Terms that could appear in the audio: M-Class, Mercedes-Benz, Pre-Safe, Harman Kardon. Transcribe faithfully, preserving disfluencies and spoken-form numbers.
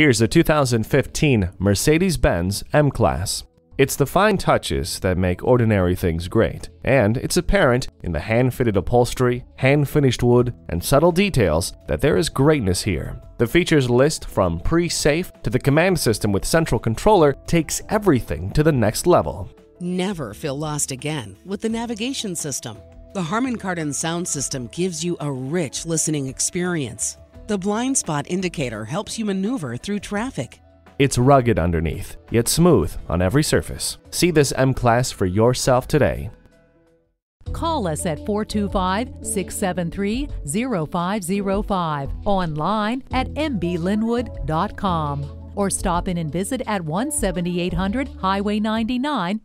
Here's the two thousand fifteen Mercedes-Benz M-Class. It's the fine touches that make ordinary things great, and it's apparent in the hand-fitted upholstery, hand-finished wood, and subtle details that there is greatness here. The features list from Pre-Safe to the command system with central controller takes everything to the next level. Never feel lost again with the navigation system. The Harman Kardon sound system gives you a rich listening experience. The blind spot indicator helps you maneuver through traffic. It's rugged underneath, yet smooth on every surface. See this M-Class for yourself today. Call us at four two five, six seven three, zero five zero five, online at m b linwood dot com, or stop in and visit at one seventy-eight hundred Highway ninety-nine